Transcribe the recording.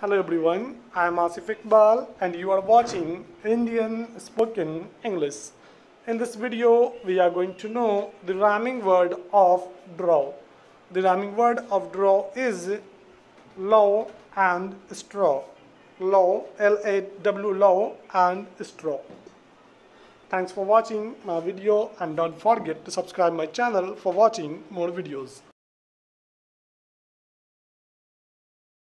Hello everyone, I am Asif Iqbal and you are watching Indian Spoken English. In this video, we are going to know the rhyming word of draw. The rhyming word of draw is law and straw. Law, L-A-W, law and straw. Thanks for watching my video and don't forget to subscribe my channel for watching more videos.